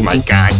Oh my God.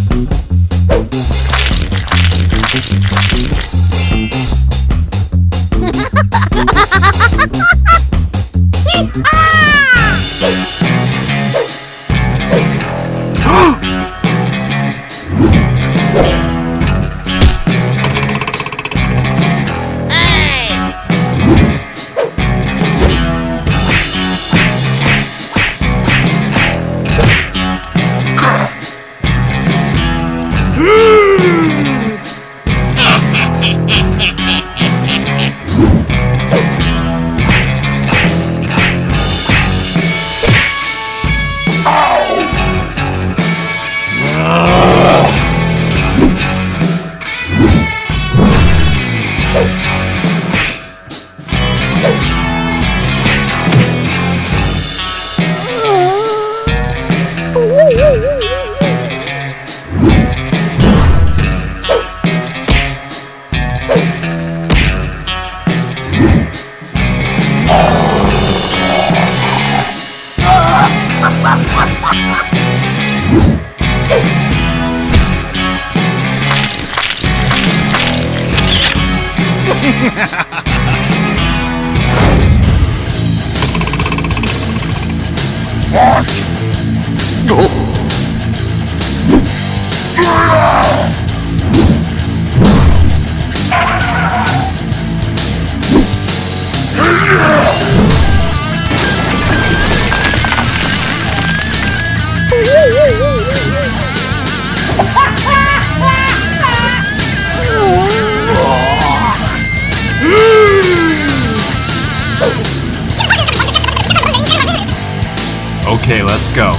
Okay, let's go.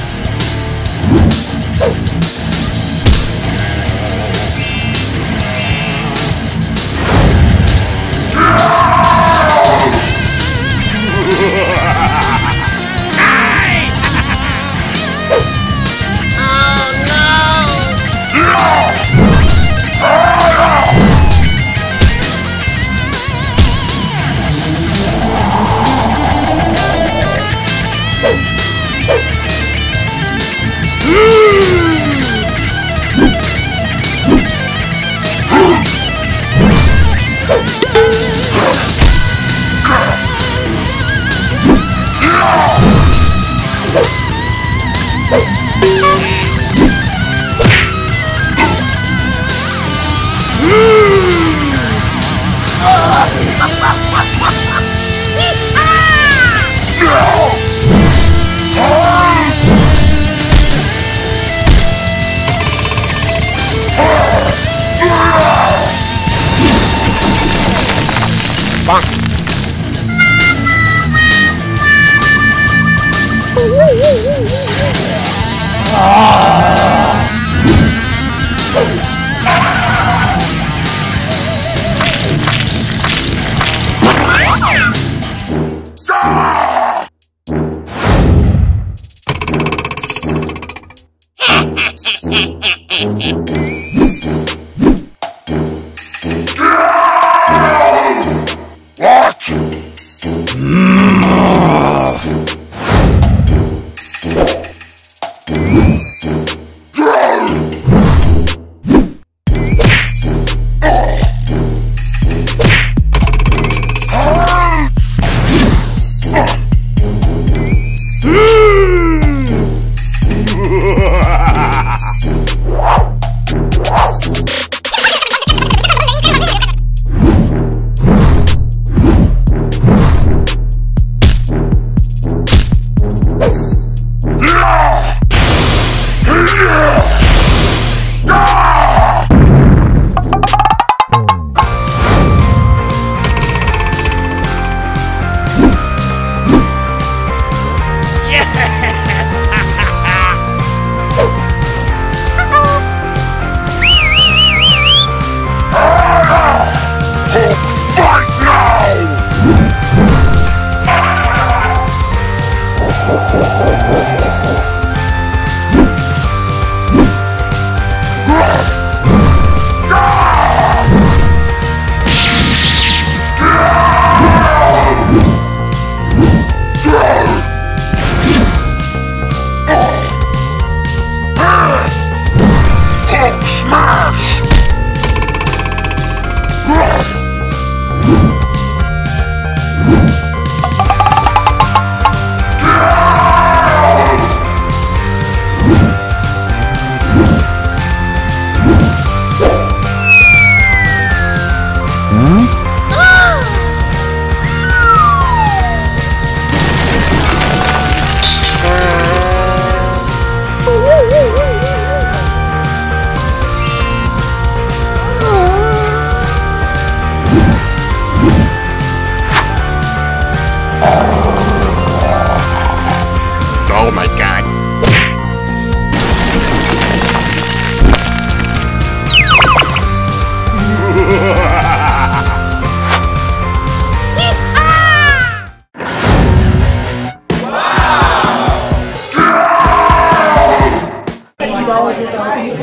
Stop you!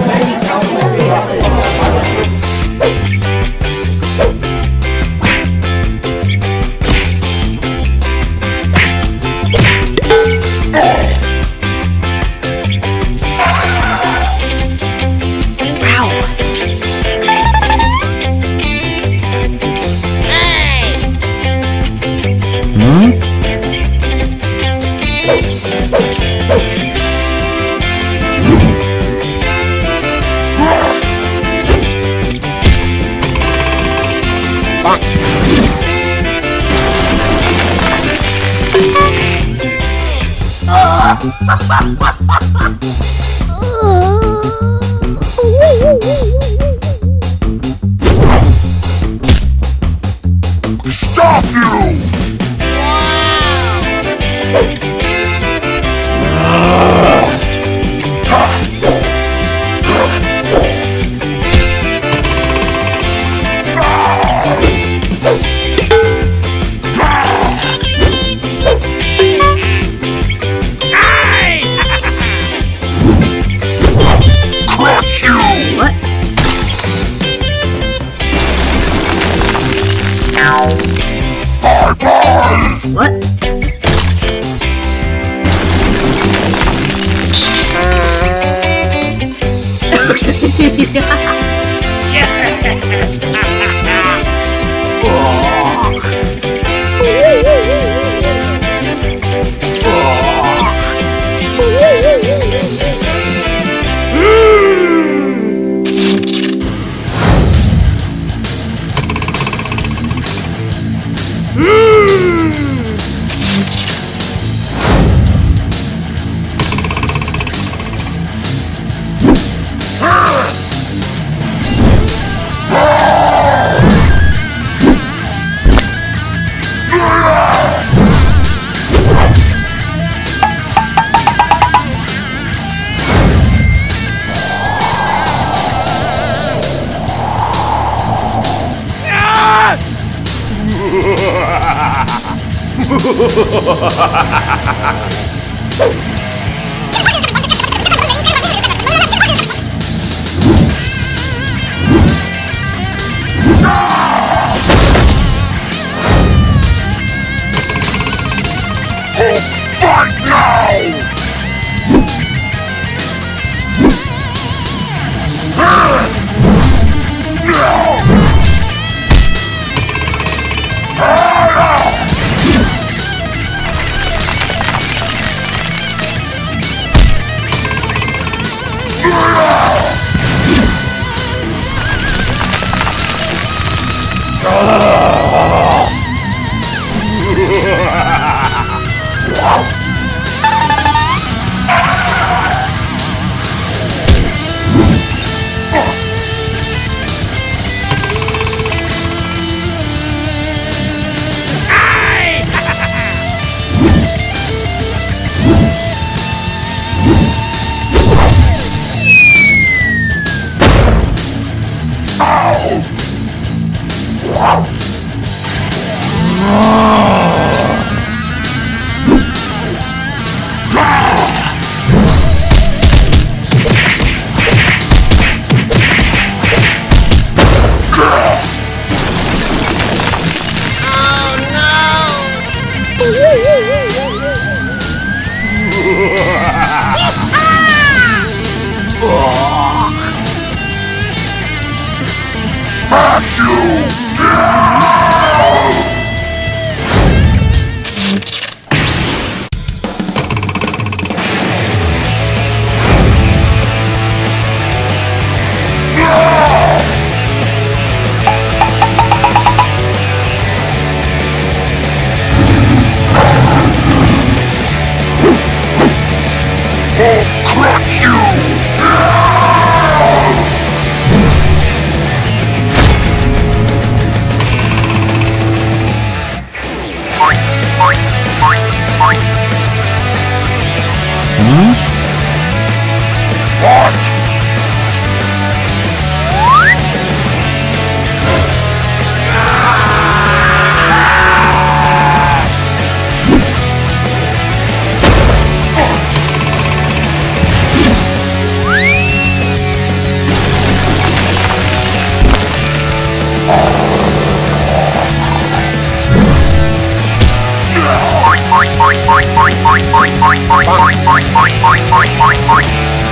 I'll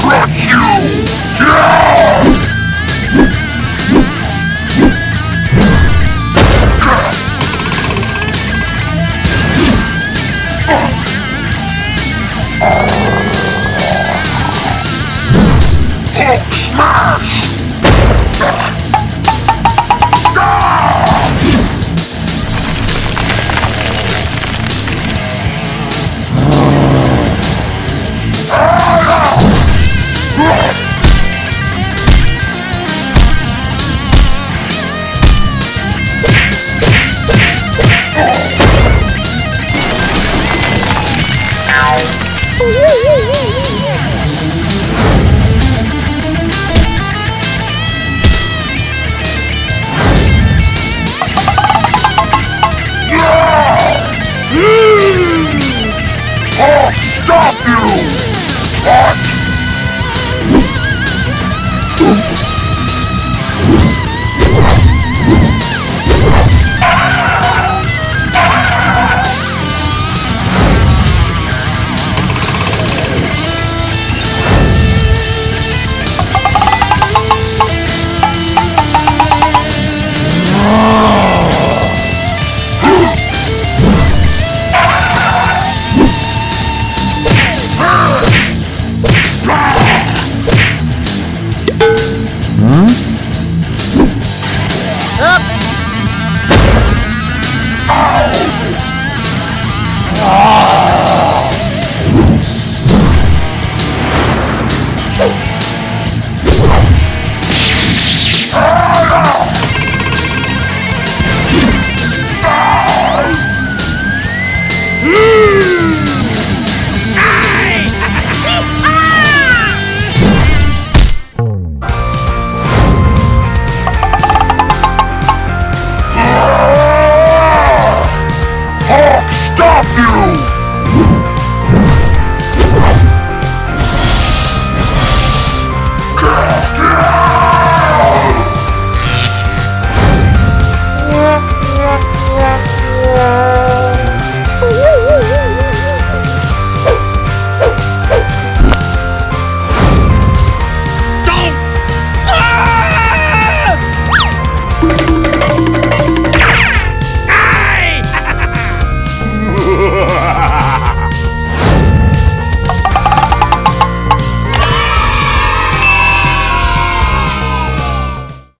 crush you! Yeah!